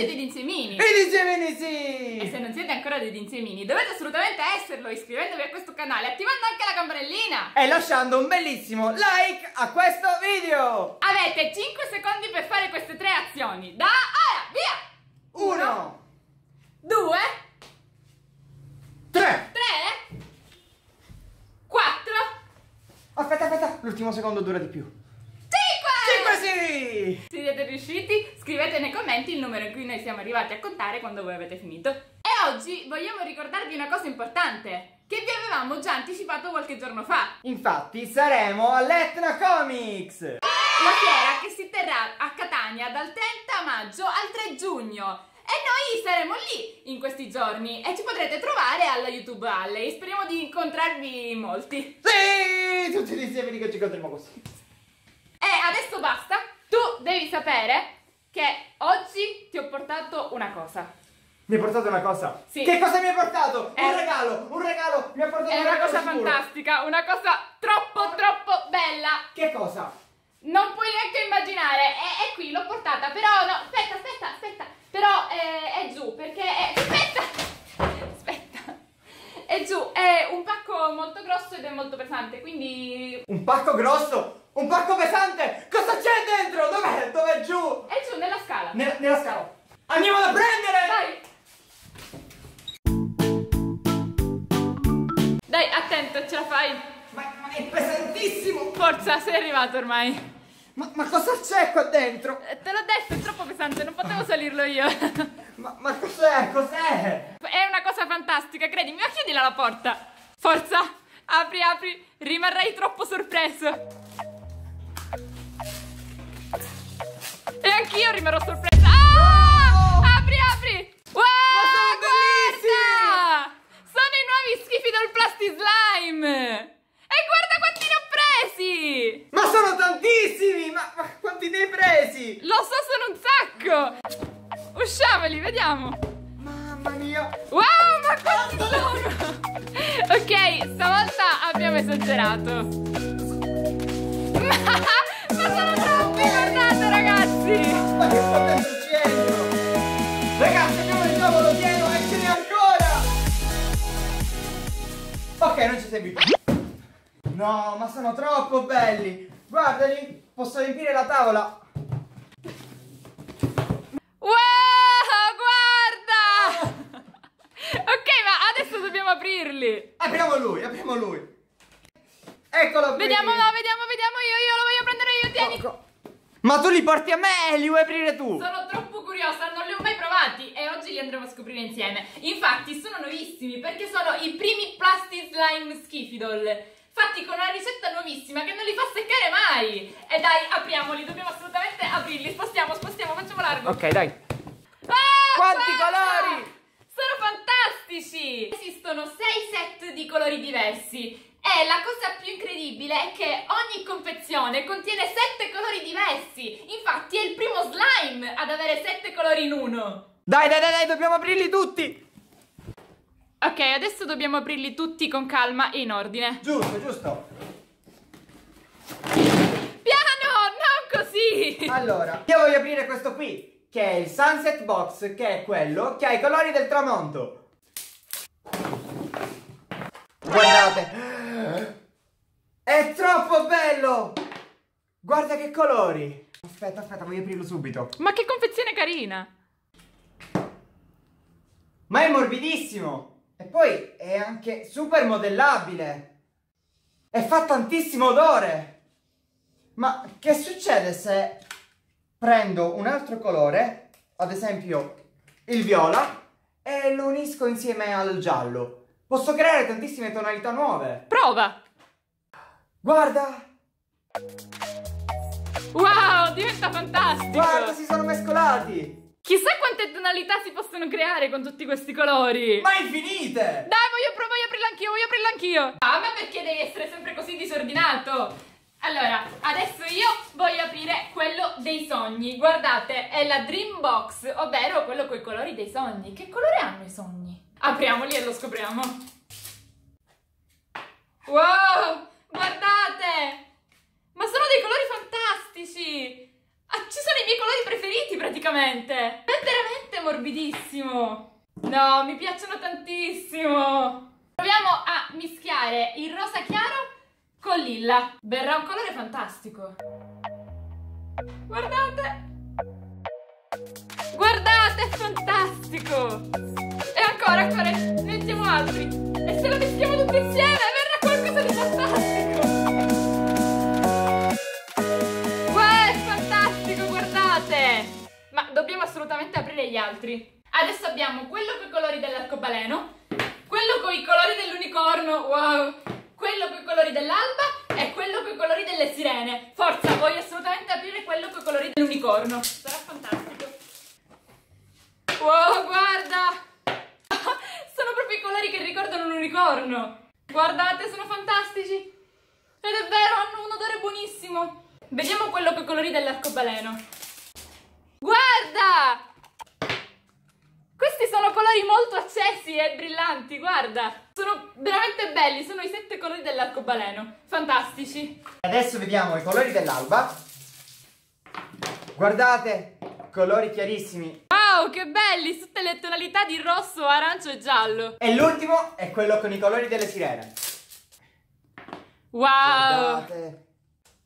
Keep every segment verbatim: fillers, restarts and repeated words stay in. siete dei dinsiemini. E dinsiemini sì! E se non siete ancora dei dinsiemini, dovete assolutamente esserlo iscrivendovi a questo canale, attivando anche la campanellina e lasciando un bellissimo like a questo video. Avete cinque secondi per fare queste tre azioni. Da ora, via! Uno, due, tre, tre, quattro. Aspetta, aspetta, l'ultimo secondo dura di più. Sì. Se siete riusciti, scrivete nei commenti il numero in cui noi siamo arrivati a contare quando voi avete finito. E oggi vogliamo ricordarvi una cosa importante, che vi avevamo già anticipato qualche giorno fa. Infatti saremo all'Etna Comics, la fiera che si terrà a Catania dal trenta maggio al tre giugno. E noi saremo lì in questi giorni e ci potrete trovare alla YouTube Alley. Speriamo di incontrarvi molti. Sì, tutti insieme che ci incontriamo così. E adesso basta, tu devi sapere che oggi ti ho portato una cosa. Mi hai portato una cosa? Sì. Che cosa mi hai portato? È un regalo, un regalo, mi hai portato una cosa. È una cosa fantastica, una cosa troppo troppo bella. Che cosa? Non puoi neanche immaginare, è, è qui, l'ho portata, però no, aspetta, aspetta, aspetta, però è, è giù perché è... Aspetta, aspetta, è giù, è un pacco molto grosso ed è molto pesante, quindi... Un pacco grosso? Un pacco pesante? Cosa c'è dentro? Dov'è? Dov'è giù? È giù, nella scala. Ne nella scala. Andiamo a prendere! Dai! Dai, attento, ce la fai! Ma, ma è pesantissimo! Forza, sei arrivato ormai! Ma, ma cosa c'è qua dentro? Eh, te l'ho detto, è troppo pesante, non potevo salirlo io! Ma, ma cos'è? Cos'è? È una cosa fantastica, credimi, ma chiudila la porta! Forza! Apri, apri! Rimarrai troppo sorpreso! E anch'io rimarrò sorpresa. Ah! Oh! Apri, apri! Wow, sono guarda! Bellissimi! Sono i nuovi Skifidol Plasty Slime! E guarda quanti ne ho presi! Ma sono tantissimi! Ma, ma quanti ne hai presi? Lo so, sono un sacco! Usciamoli, vediamo! Mamma mia! Wow, ma quanti sono! Ok, stavolta abbiamo esagerato! Ma, ma sono troppi, guardate ragazzi! Ma che sta succedendo? Ragazzi, abbiamo il tavolo pieno e ce n'è ancora! Ok, non ci sei più. No, ma sono troppo belli! Guardali, posso riempire la tavola! Wow, guarda! Ok, ma adesso dobbiamo aprirli! Apriamo lui, apriamo lui! Eccolo! Vediamo, no, vediamo, vediamo io, io lo voglio prendere io, tieni! Oh, ma tu li porti a me e li vuoi aprire tu? Sono troppo curiosa, non li ho mai provati e oggi li andremo a scoprire insieme. Infatti sono nuovissimi perché sono i primi Plasty Slime Skifidol, fatti con una ricetta nuovissima che non li fa seccare mai. E dai, apriamoli, dobbiamo assolutamente aprirli, spostiamo, spostiamo, facciamo largo. Ok, dai. Ah, quanti colori! Sono fantastici! Esistono sei set di colori diversi. E la cosa più incredibile è che ogni confezione contiene sette colori diversi. Infatti è il primo slime ad avere sette colori in uno. Dai, dai, dai, dai, dobbiamo aprirli tutti. Ok, adesso dobbiamo aprirli tutti con calma e in ordine. Giusto, giusto. Piano, non così. Allora, io voglio aprire questo qui, che è il Sunset Box, che è quello che ha i colori del tramonto. Guardate, è troppo bello! Guarda che colori! Aspetta, aspetta, voglio aprirlo subito. Ma che confezione carina! Ma è morbidissimo! E poi è anche super modellabile! E fa tantissimo odore! Ma che succede se prendo un altro colore, ad esempio il viola, e lo unisco insieme al giallo? Posso creare tantissime tonalità nuove! Prova! Guarda! Wow, diventa fantastico! Guarda, si sono mescolati! Chissà quante tonalità si possono creare con tutti questi colori! Ma infinite! Dai, voglio, voglio aprirlo anch'io, voglio aprirlo anch'io! Ah, ma perché devi essere sempre così disordinato? Allora, adesso io voglio aprire quello dei sogni. Guardate, è la Dream Box, ovvero quello con i colori dei sogni. Che colore hanno i sogni? Apriamoli e lo scopriamo! Wow! Guardate! Ma sono dei colori fantastici! Ah, ci sono i miei colori preferiti praticamente. È veramente morbidissimo. No, mi piacciono tantissimo. Proviamo a mischiare il rosa chiaro con lilla. Verrà un colore fantastico. Guardate. Guardate, è fantastico. E ancora, ancora, ne mettiamo altri. E se lo mettiamo tutti insieme verrà qualcosa di fantastico. Uè, è fantastico, guardate. Ma dobbiamo assolutamente aprire gli altri. Adesso abbiamo quello con i colori dell'arcobaleno, quello con i colori dell'unicorno, wow, quello con i colori dell'alba e quello con i colori delle sirene. Forza, voglio assolutamente aprire quello con i colori dell'unicorno. Sarà fantastico. Wow, guarda! Sono proprio i colori che ricordano un unicorno. Guardate, sono fantastici. Ed è vero, hanno un odore buonissimo. Vediamo quello con i colori dell'arcobaleno. Guarda! Questi sono colori molto accesi e brillanti, guarda. Sono veramente belli, sono i sette colori dell'arcobaleno. Fantastici. Adesso vediamo i colori dell'alba. Guardate, colori chiarissimi. Wow, che belli, tutte le tonalità di rosso, arancio e giallo. E l'ultimo è quello con i colori delle sirene. Wow. Guardate.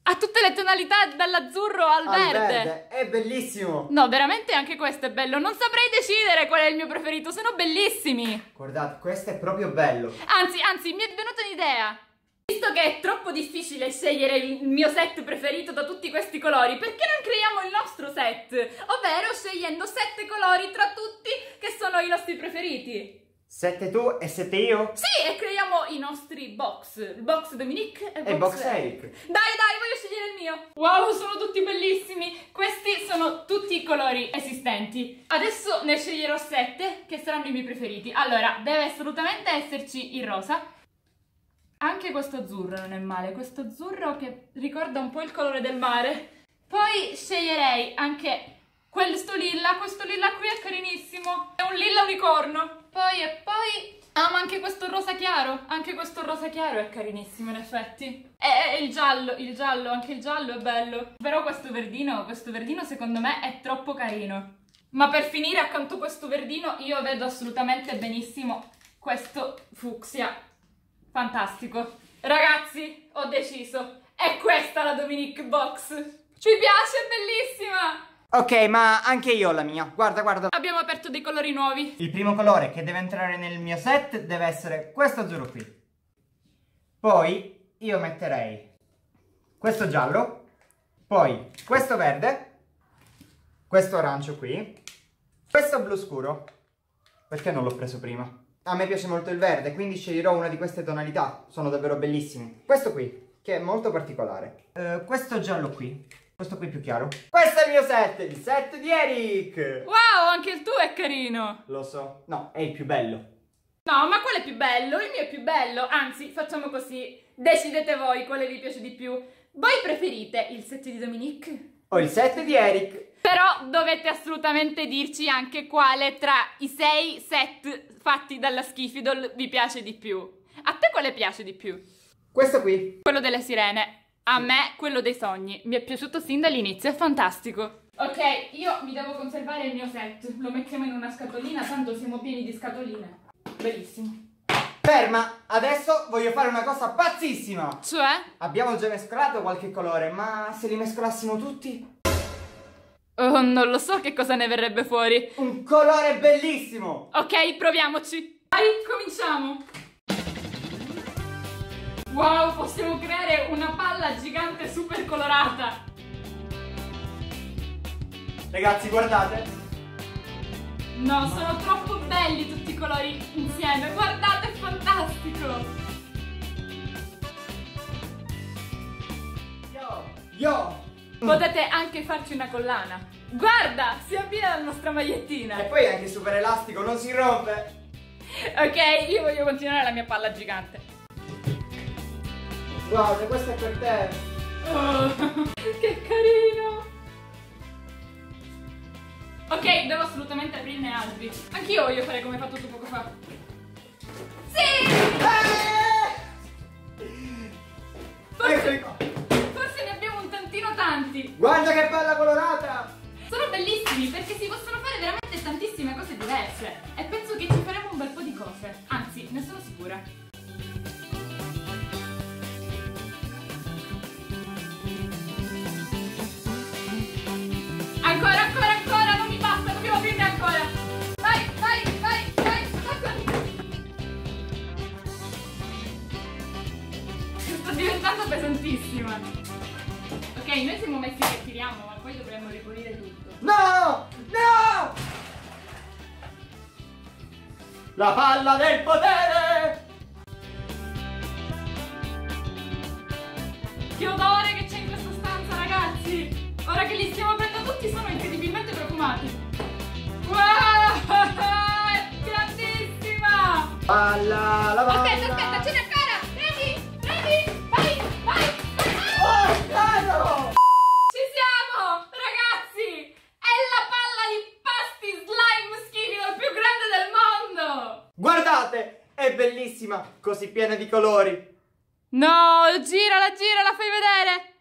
Ha tutte le tonalità dall'azzurro al, al verde. verde. È bellissimo. No, veramente anche questo è bello. Non saprei decidere qual è il mio preferito, sono bellissimi. Guardate, questo è proprio bello. Anzi, anzi, mi è venuta un'idea. Visto che è troppo difficile scegliere il mio set preferito da tutti questi colori, perché non creiamo il nostro set? Ovvero scegliendo sette colori tra tutti che sono i nostri preferiti. Sette tu e sette io? Sì, e creiamo i nostri box. Il box Dominique e, e box Eric. Dai, dai, voglio scegliere il mio. Wow, sono tutti bellissimi. Questi sono tutti i colori esistenti. Adesso ne sceglierò sette che saranno i miei preferiti. Allora, deve assolutamente esserci il rosa. Anche questo azzurro non è male. Questo azzurro che ricorda un po' il colore del mare. Poi sceglierei anche questo lilla. Questo lilla qui è carinissimo. È un lilla unicorno. Poi e poi... Ah, ma anche questo rosa chiaro! Anche questo rosa chiaro è carinissimo, in effetti. E, e il giallo, il giallo, anche il giallo è bello. Però questo verdino, questo verdino secondo me è troppo carino. Ma per finire accanto a questo verdino io vedo assolutamente benissimo questo fucsia. Fantastico. Ragazzi, ho deciso. È questa la Dominique Box. Ci piace, è bellissima! Ok, ma anche io ho la mia. Guarda, guarda. Abbiamo aperto dei colori nuovi. Il primo colore che deve entrare nel mio set deve essere questo azzurro qui. Poi io metterei questo giallo, poi questo verde, questo arancio qui, questo blu scuro. Perché non l'ho preso prima? A me piace molto il verde, quindi sceglierò una di queste tonalità. Sono davvero bellissimi. Questo qui, che è molto particolare. Uh, questo giallo qui. Questo qui più chiaro. Questo è il mio set, il set di Eric. Wow, anche il tuo è carino. Lo so. No, è il più bello. No, ma qual è più bello? Il mio è più bello. Anzi, facciamo così. Decidete voi quale vi piace di più. Voi preferite il set di Dominique o il set di Eric? Però dovete assolutamente dirci anche quale tra i sei set fatti dalla Skifidol vi piace di più. A te quale piace di più? Questo qui. Quello delle sirene. A me quello dei sogni, mi è piaciuto sin dall'inizio, è fantastico. Ok, io mi devo conservare il mio set, lo mettiamo in una scatolina, tanto siamo pieni di scatoline. Bellissimo. Ferma, adesso voglio fare una cosa pazzissima. Cioè? Abbiamo già mescolato qualche colore, ma se li mescolassimo tutti? Oh, non lo so che cosa ne verrebbe fuori. Un colore bellissimo. Ok, proviamoci. Dai, cominciamo. Wow, possiamo creare una palla gigante super colorata! Ragazzi, guardate! No, sono troppo belli tutti i colori insieme! Guardate, è fantastico! Yo! Yo! Potete anche farci una collana! Guarda, si avvia la nostra magliettina! E poi è anche super elastico, non si rompe! Ok, io voglio continuare la mia palla gigante! Wow, se questo è per te! Oh, che carino! Ok, devo assolutamente aprirne altri. Anch'io voglio fare come hai fatto tu poco fa. Sì! Eh! Forse, forse ne abbiamo un tantino tanti. Guarda che palla colorata! sono pesantissima. Ok, noi siamo messi che tiriamo, ma poi dovremmo ripulire tutto. No! No! La palla del potere! Che odore che c'è in questa stanza, ragazzi! Ora che li stiamo aprendo tutti sono incredibilmente profumati. Wow! È grandissima! Palla, la palla! Aspetta, aspetta, ce n'è ancora! Ready? Ready? Vai! Vai! Oh, caro! Ci siamo! Ragazzi! È la palla di Plasty Slime Skifidol più grande del mondo! Guardate! È bellissima! Così piena di colori! No! Girala, girala, fai vedere!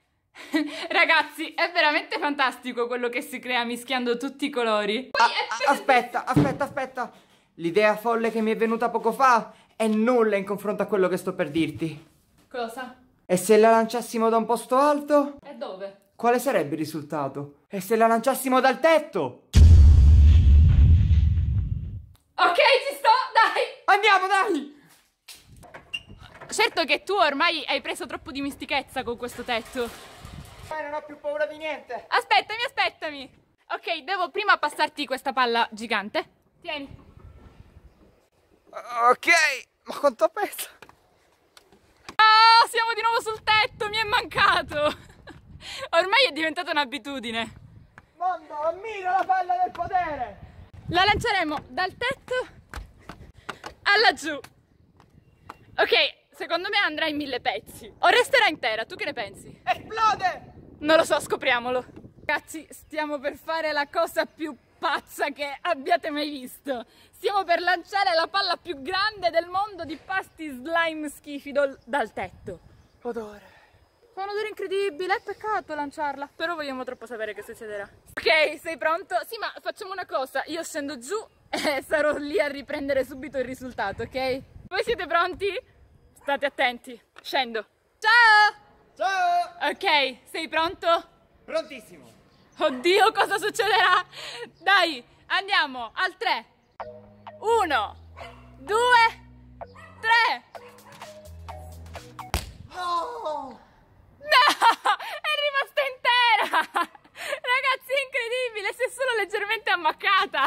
Ragazzi, è veramente fantastico quello che si crea mischiando tutti i colori. A aspetta, aspetta, aspetta. L'idea folle che mi è venuta poco fa è nulla in confronto a quello che sto per dirti. Cosa? E se la lanciassimo da un posto alto? E dove? Quale sarebbe il risultato? E se la lanciassimo dal tetto? Ok, ci sto, dai! Andiamo, dai! Certo che tu ormai hai preso troppo di mistichezza con questo tetto. Non ho più paura di niente. Aspettami, aspettami. Ok, devo prima passarti questa palla gigante. Tieni. Ok, ma quanto pesa? Ah, siamo di nuovo sul tetto, mi è mancato. Ormai è diventata un'abitudine. Mondo, ammira la palla del potere. La lanceremo dal tetto a laggiù. Ok, secondo me andrà in mille pezzi. O resterà intera, tu che ne pensi? Esplode! Non lo so, scopriamolo. Ragazzi, stiamo per fare la cosa più pazza che abbiate mai visto. Stiamo per lanciare la palla più grande del mondo di Plasty Slime Skifidol dal tetto. Odore. Fa un odore incredibile, è peccato lanciarla. Però vogliamo troppo sapere che succederà. Ok, sei pronto? Sì, ma facciamo una cosa. Io scendo giù e sarò lì a riprendere subito il risultato, ok? Voi siete pronti? State attenti. Scendo. Ciao! Ciao! Ok, sei pronto? Prontissimo! Oddio, cosa succederà? Dai, andiamo al tre! uno, due, tre! No! No! È rimasta intera! Ragazzi, è incredibile! Si è solo leggermente ammaccata!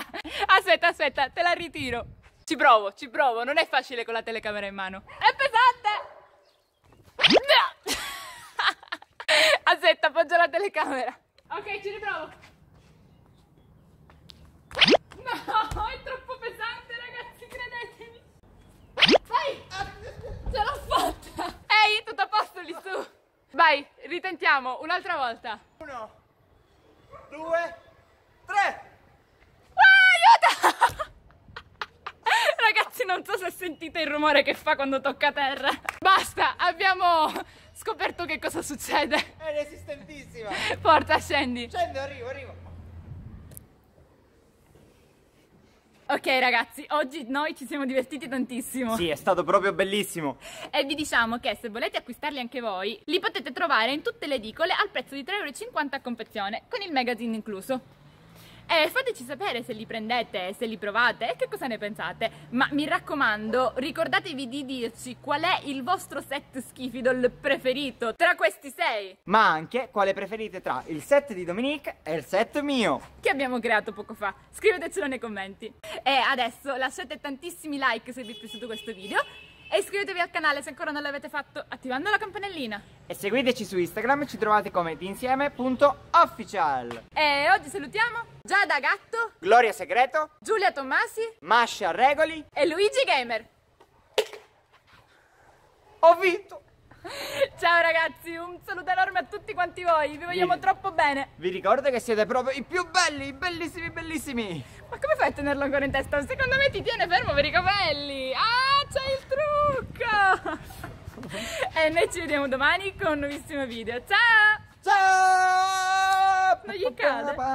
Aspetta, aspetta, te la ritiro! Ci provo, ci provo, non è facile con la telecamera in mano! È pesante! No! Aspetta, appoggio la telecamera. Ok, ci riprovo. No, è troppo pesante, ragazzi, credetemi. Vai, ce l'ho fatta. Ehi, tutto a posto lì su. Vai, ritentiamo, un'altra volta. Uno, due, tre. Ah, aiuto! Ragazzi, non so se sentite il rumore che fa quando tocca terra. Basta, abbiamo... scoperto che cosa succede. È resistentissima. Porta, scendi. Scendo, arrivo, arrivo. Ok ragazzi, oggi noi ci siamo divertiti tantissimo. Sì, è stato proprio bellissimo. E vi diciamo che se volete acquistarli anche voi, li potete trovare in tutte le edicole al prezzo di tre euro e cinquanta a confezione, con il magazine incluso. E fateci sapere se li prendete, se li provate e che cosa ne pensate. Ma mi raccomando, ricordatevi di dirci qual è il vostro set Skifidol preferito tra questi sei. Ma anche quale preferite tra il set di Dominique e il set mio, che abbiamo creato poco fa. Scrivetecelo nei commenti. E adesso lasciate tantissimi like se vi è piaciuto questo video. E iscrivetevi al canale se ancora non l'avete fatto, attivando la campanellina. E seguiteci su Instagram, ci trovate come dinsieme punto official. E oggi salutiamo Giada Gatto, Gloria Segreto, Giulia Tommasi, Mascia Regoli e Luigi Gamer. Ho vinto! Ciao ragazzi, un saluto enorme a tutti quanti voi, vi vogliamo vi... troppo bene. Vi ricordo che siete proprio i più belli, bellissimi, bellissimi. Ma come fai a tenerlo ancora in testa? Secondo me ti tiene fermo per i capelli. Ah, c'è il trucco. E noi ci vediamo domani con un nuovissimo video. Ciao. Ciao. Non gli cade.